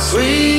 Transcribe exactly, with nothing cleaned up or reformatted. sweet.